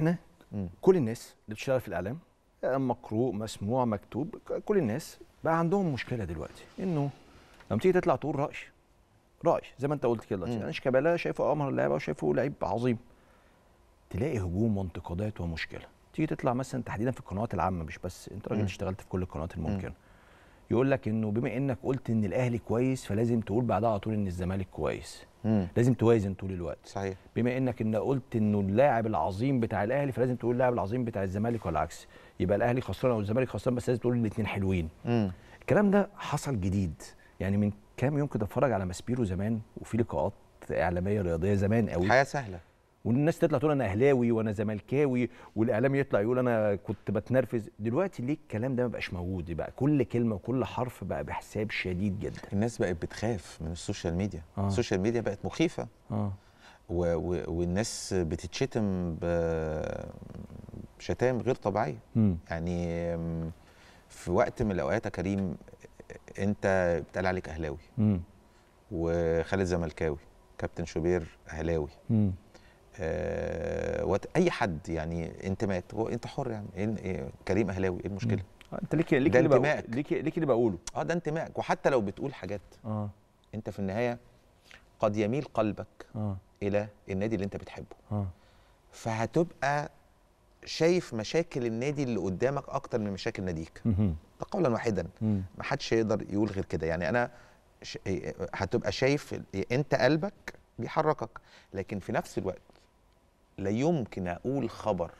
احنا كل الناس اللي بتشتغل في الاعلام، مقروء مسموع مكتوب، كل الناس بقى عندهم مشكله دلوقتي انه لما تيجي تطلع تقول راي زي ما انت قلت كده دلوقتي. انا شيكابالا شايفه امهر اللاعب وشايفه لعيب عظيم، تلاقي هجوم وانتقادات ومشكله. تيجي تطلع مثلا تحديدا في القنوات العامه، مش بس انت راجل اشتغلت في كل القنوات الممكنه، يقول لك انه بما انك قلت ان الاهلي كويس فلازم تقول بعدها على طول ان الزمالك كويس. لازم توازن طول الوقت. صحيح. بما انك قلت انه اللاعب العظيم بتاع الاهلي فلازم تقول اللاعب العظيم بتاع الزمالك والعكس، يبقى الاهلي خسران او الزمالك خسران بس لازم تقول الاثنين حلوين. الكلام ده حصل جديد، يعني من كام يوم كده اتفرج على ماسبيرو زمان وفي لقاءات اعلاميه رياضيه زمان قوي، حياه سهله، والناس تطلع تقول انا اهلاوي وانا زملكاوي، والاعلام يطلع يقول انا كنت بتنرفز. دلوقتي ليه الكلام ده ما بقاش موجود؟ بقى كل كلمه وكل حرف بقى بحساب شديد جدا. الناس بقت بتخاف من السوشيال ميديا. السوشيال ميديا بقت مخيفه. والناس بتتشتم بشتائم غير طبيعيه. يعني في وقت من الاوقات يا كريم انت بيتقال عليك اهلاوي، وخالد زملكاوي، كابتن شوبير اهلاوي، اي حد، يعني انتماءات، انت حر، يعني كريم اهلاوي، ايه المشكله؟ انت ليك اللي بقوله، ده انتمائك. وحتى لو بتقول حاجات انت في النهايه قد يميل قلبك الى النادي اللي انت بتحبه، فهتبقى شايف مشاكل النادي اللي قدامك اكتر من مشاكل ناديك. ده قولا واحدا، ما حدش يقدر يقول غير كده. يعني انا هتبقى شايف انت قلبك بيحركك، لكن في نفس الوقت لا يمكن اقول خبر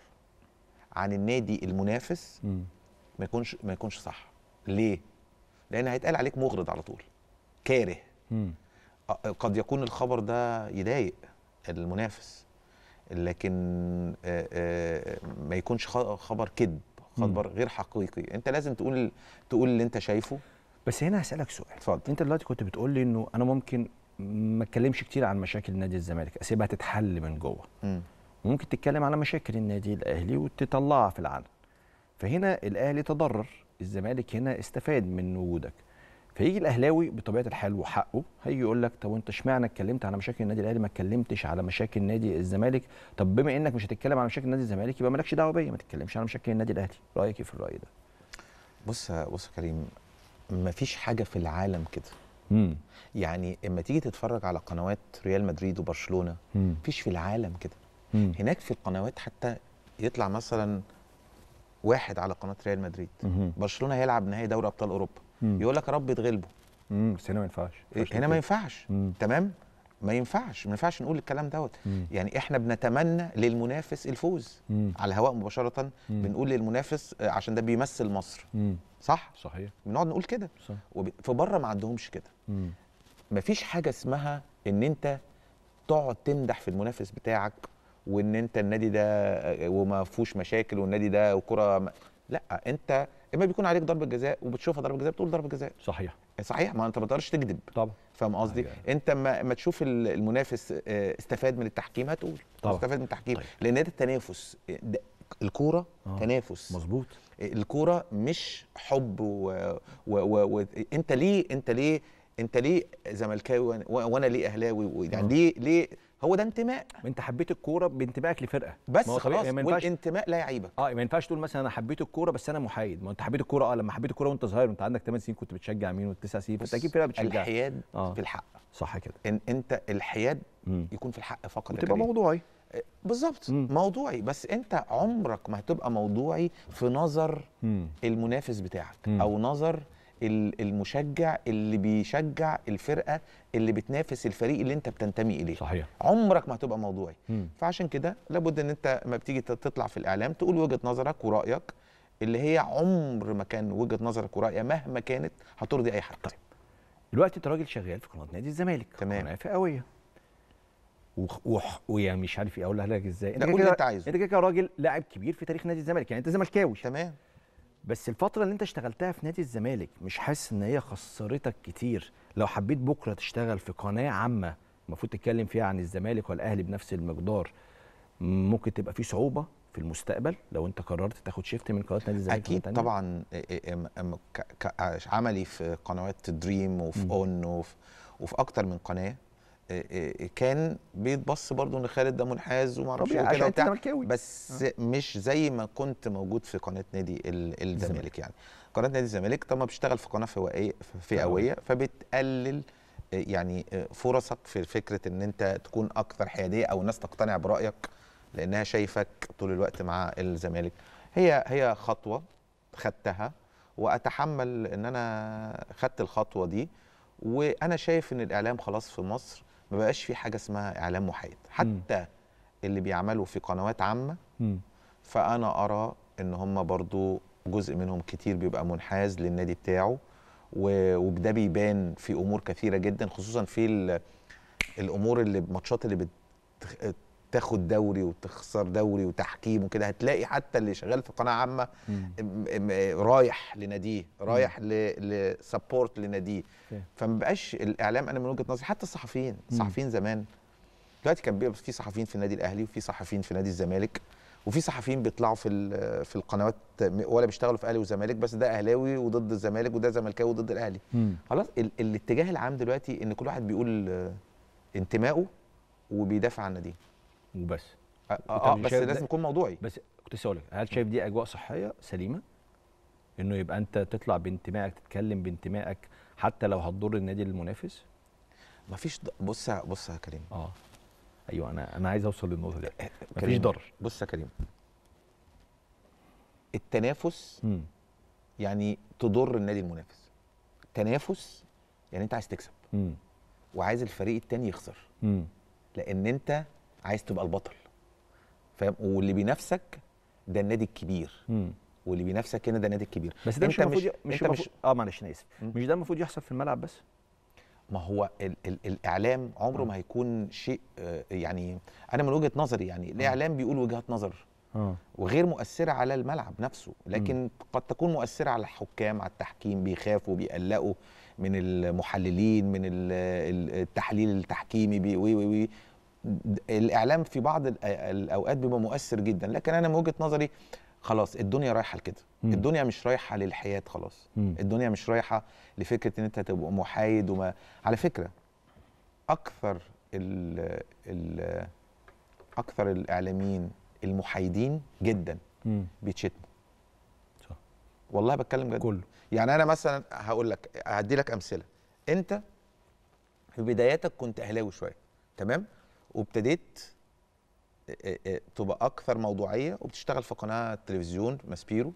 عن النادي المنافس ما يكونش صح. ليه؟ لان هيتقال عليك مغرض على طول، كاره. قد يكون الخبر ده يضايق المنافس، لكن ما يكونش خبر كذب، خبر غير حقيقي. انت لازم تقول اللي انت شايفه. بس هنا هسألك سؤال. اتفضل. انت دلوقتي كنت بتقول لي انه انا ممكن ما اتكلمش كتير عن مشاكل نادي الزمالك، اسيبها تتحل من جوه، ممكن تتكلم على مشاكل النادي الاهلي وتطلعها في العلن. فهنا الاهلي تضرر، الزمالك هنا استفاد من وجودك. فيجي الاهلاوي بطبيعه الحال وحقه هيجي يقول لك طب وانت اشمعنى اتكلمت على مشاكل النادي الاهلي ما اتكلمتش على مشاكل نادي الزمالك؟ طب بما انك مش هتتكلم على مشاكل نادي الزمالك يبقى مالكش دعوه بيا، ما تتكلمش على مشاكل النادي الاهلي. رايك ايه في الراي ده؟ بص يا كريم، ما فيش حاجه في العالم كده. يعني اما تيجي تتفرج على قنوات ريال مدريد وبرشلونه، مفيش في العالم كده. هناك في القنوات حتى يطلع مثلا واحد على قناه ريال مدريد، برشلونه هيلعب نهائي دوري ابطال اوروبا، يقول لك يا رب يتغلبوا. بس هنا ما ينفعش. هنا ما ينفعش. تمام؟ ما ينفعش نقول الكلام دوت. يعني احنا بنتمنى للمنافس الفوز على الهواء مباشره. بنقول للمنافس عشان ده بيمثل مصر. صح؟ صحيح. بنقعد نقول كده. في بره ما عندهمش كده. مفيش حاجه اسمها ان انت تقعد تمدح في المنافس بتاعك، وان انت النادي ده وما فيهوش مشاكل، والنادي ده وكره. لا، انت اما بيكون عليك ضربه جزاء وبتشوفها ضربه جزاء بتقول ضربه جزاء. صحيح، ما انت ما تقدرش تكذب طبعا. فاهم قصدي؟ انت ما تشوف المنافس استفاد من التحكيم هتقول استفاد من التحكيم. لان ده التنافس، الكوره تنافس. مظبوط. الكوره مش حب. انت ليه زملكاوي وانا ليه اهلاوي؟ يعني ليه هو ده انتماء. انت حبيت الكوره بانتمائك لفرقه بس، خلاص. والانتماء لا يعيبك. ما ينفعش تقول مثلا انا حبيت الكوره بس انا محايد. ما انت حبيت الكوره. لما حبيت الكوره وانت صغير وانت عندك 8 سنين كنت بتشجع مين، و9 سنين كنت اكيد فرقه بتشجعها. الحياد في الحق. صح كده. ان انت الحياد يكون في الحق فقط، وتبقى موضوعي. بالظبط، موضوعي. بس انت عمرك ما هتبقى موضوعي في نظر المنافس بتاعك، او نظر المشجع اللي بيشجع الفرقه اللي بتنافس الفريق اللي انت بتنتمي اليه. صحيح. عمرك ما هتبقى موضوعي. فعشان كده لابد ان انت ما بتيجي تطلع في الاعلام تقول وجهه نظرك ورايك، اللي هي عمر ما كان وجهه نظرك ورايك مهما كانت هترضي اي حد. طيب دلوقتي انت راجل شغال في قناه نادي الزمالك، قناه فئويه، ويعني مش عارف اقولها لك ازاي. انت كده انت عايزه، انت كده راجل لاعب كبير في تاريخ نادي الزمالك، يعني انت زملكاوي. تمام. بس الفترة اللي انت اشتغلتها في نادي الزمالك مش حاسس ان هي خسرتك كتير؟ لو حبيت بكرة تشتغل في قناة عامة المفروض تتكلم فيها عن الزمالك والاهلي بنفس المقدار، ممكن تبقى في صعوبة في المستقبل لو انت قررت تاخد شيفت من قناة نادي الزمالك؟ اكيد طبعا. عملي في قنوات دريم وفي اون وفي اكتر من قناة، كان بيتبص برضو ان خالد ده منحاز ومعرفش ايه كده وبتاع، بس مش زي ما كنت موجود في قناه نادي الزمالك. يعني قناه نادي الزمالك طبعا بتشتغل في قناه فئويه، فبتقلل يعني فرصك في فكره ان انت تكون اكثر حياديه او الناس تقتنع برايك لانها شايفك طول الوقت مع الزمالك. هي خطوه خدتها واتحمل ان انا خدت الخطوه دي، وانا شايف ان الاعلام خلاص في مصر ما بقاش في حاجه اسمها اعلام محايد، حتى اللي بيعملوا في قنوات عامه فانا ارى ان هم برضو جزء منهم كتير بيبقى منحاز للنادي بتاعه، وده بيبان في امور كثيره جدا، خصوصا في الامور اللي الماتشات اللي بتاخد دوري وتخسر دوري وتحكيم وكده. هتلاقي حتى اللي شغال في قناه عامه رايح لناديه، رايح لسبورت لناديه، فما بقاش الاعلام انا من وجهه نظري، حتى الصحفيين، الصحفيين زمان دلوقتي كان بيبقى في صحفيين في النادي الاهلي وفي صحفيين في نادي الزمالك وفي صحفيين بيطلعوا في القنوات ولا بيشتغلوا في اهلي وزمالك، بس ده اهلاوي وضد الزمالك وده زملكاوي وضد الاهلي. خلاص الاتجاه العام دلوقتي ان كل واحد بيقول انتمائه وبيدافع عن ناديه وبس. بس لازم يكون موضوعي. بس كنت لسه هقول لك، هل شايف دي اجواء صحيه سليمه؟ انه يبقى انت تطلع بانتمائك، تتكلم بانتمائك حتى لو هتضر النادي المنافس؟ مفيش بص يا كريم. ايوه انا عايز اوصل للنقطه دي. مفيش ضرر. بص يا كريم، التنافس يعني تضر النادي المنافس. التنافس يعني انت عايز تكسب وعايز الفريق التاني يخسر، لان انت عايز تبقى البطل، فاهم؟ واللي بينافسك ده النادي الكبير، واللي بينافسك هنا ده النادي الكبير. بس ده انت مش معلش انا اسف، مش ده المفروض يحصل في الملعب بس؟ ما هو الاعلام عمره ما هيكون شيء، يعني انا من وجهه نظري يعني الاعلام بيقول وجهات نظر وغير مؤثره على الملعب نفسه، لكن قد تكون مؤثره على الحكام، على التحكيم، بيخافوا بيقلقوا من المحللين، من التحليل التحكيمي، و الاعلام في بعض الاوقات بيبقى مؤثر جدا، لكن انا من وجهه نظري خلاص الدنيا رايحه لكده. الدنيا مش رايحه للحياد خلاص. الدنيا مش رايحه لفكره ان انت تبقى محايد. وما على فكره اكثر اكثر الاعلاميين المحايدين جدا بيتشتموا. صح والله، بتكلم جد كله. يعني انا مثلا هقول لك، هدي لك امثله. انت في بداياتك كنت اهلاوي شويه، تمام، وابتديت تبقى اكثر موضوعيه وبتشتغل في قناه تلفزيون ماسبيرو،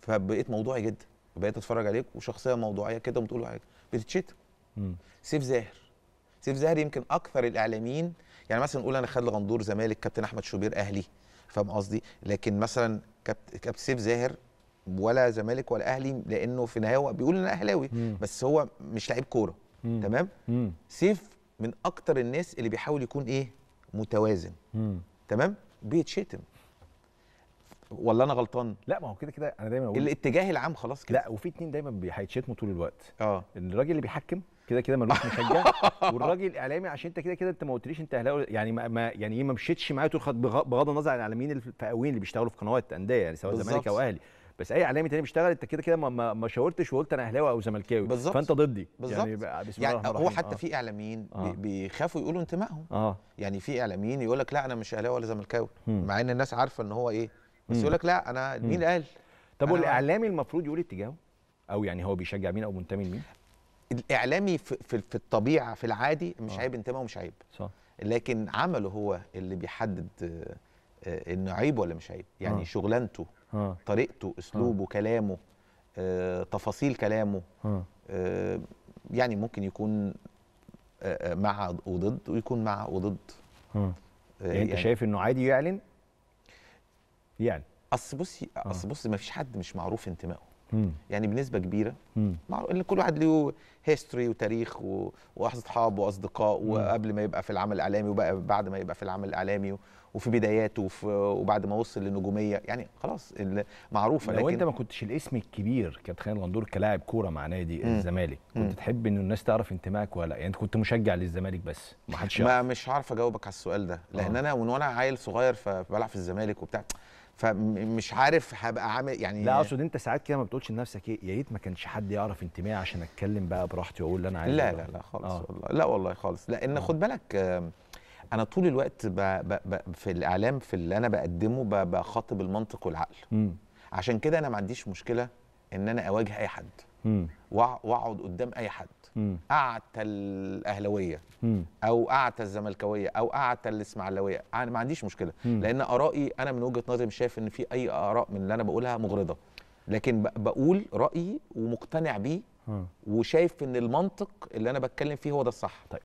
فبقيت موضوعي جدا، بقيت اتفرج عليك وشخصيه موضوعيه كده وبتقول حاجه، بتتشتم. سيف زاهر يمكن اكثر الاعلاميين، يعني مثلا نقول انا خالد غندور زمالك، كابتن احمد شوبير اهلي، فاهم قصدي؟ لكن مثلا كابتن سيف زاهر ولا زمالك ولا اهلي، لانه في النهايه هو بيقول انا اهلاوي بس هو مش لعيب كوره، تمام؟ سيف من اكتر الناس اللي بيحاول يكون ايه، متوازن، تمام، بيتشتم. ولا انا غلطان؟ لا، ما هو كده كده انا دايما بقول الاتجاه العام خلاص كده. لا، وفي اتنين دايما هيتشتموا طول الوقت. الراجل اللي بيحكم كده كده ملوش مشجع، والراجل الاعلامي عشان انت كده كده انت ما قلتليش انت اهلاوي، يعني ما مشيتش معايا طول الخط، بغض النظر عن الاعلاميين الفئويين اللي بيشتغلوا في قنوات انديه، يعني سواء زمالك او اهلي، بس اي اعلامي تاني بيشتغل انت كده كده ما شاورتش وقلت انا اهلاوي او زملكاوي، فانت ضدي بالظبط. يعني بسم الله الرحمن الرحيم. هو حتى في اعلاميين بيخافوا يقولوا انتمائهم. يعني في اعلاميين يقول لك لا انا مش اهلاوي ولا زملكاوي، مع ان الناس عارفه ان هو ايه، بس يقول لك لا انا مين قال. طب والاعلامي المفروض يقول اتجاهه، او يعني هو بيشجع مين او منتمي لمين؟ الاعلامي في الطبيعه في العادي مش عيب انتمائه، مش عيب، صح، لكن عمله هو اللي بيحدد انه عيب ولا مش عيب. يعني شغلانته، طريقته، اسلوبه، كلامه، تفاصيل كلامه، يعني ممكن يكون مع وضد ويكون مع وضد. يعني انت شايف انه عادي يعلن؟ يعني اصل بصي ما فيش حد مش معروف انتمائه، يعني بنسبه كبيره معروف ان كل واحد له هيستوري وتاريخ واصحاب واصدقاء، وقبل ما يبقى في العمل الاعلامي وبعد ما يبقى في العمل الاعلامي، وفي بداياته وبعد ما وصل للنجوميه يعني خلاص معروفه. لو انت ما كنتش الاسم الكبير كابتن خالد غندور كلاعب كوره مع نادي الزمالك، كنت تحب ان الناس تعرف انتمائك ولا يعني انت كنت مشجع للزمالك بس ما حدش يعرف؟ مش عارف اجاوبك على السؤال ده لان انا وانا عيل صغير فبلعب في الزمالك وبتاع، فمش عارف هبقى عامل يعني. لا اقصد انت ساعات كده ما بتقولش لنفسك ايه يا ريت ما كانش حد يعرف انتمائي عشان اتكلم بقى براحتي واقول اللي انا عايزه؟ لا لا لا خالص والله، لا والله خالص، لان خد بالك انا طول الوقت في الاعلام في اللي انا بقدمه بخاطب المنطق والعقل. عشان كده انا ما عنديش مشكله ان انا اواجه اي حد واقعد قدام اي حد، اعتى الاهلاويه او اعتى الزملكاويه او اعتى الاسماعيلاويه، انا ما عنديش مشكله لان ارائي انا من وجهه نظري مش شايف ان في اي اراء من اللي انا بقولها مغرضه، لكن بقول رايي ومقتنع بيه وشايف ان المنطق اللي انا بتكلم فيه هو ده الصح. طيب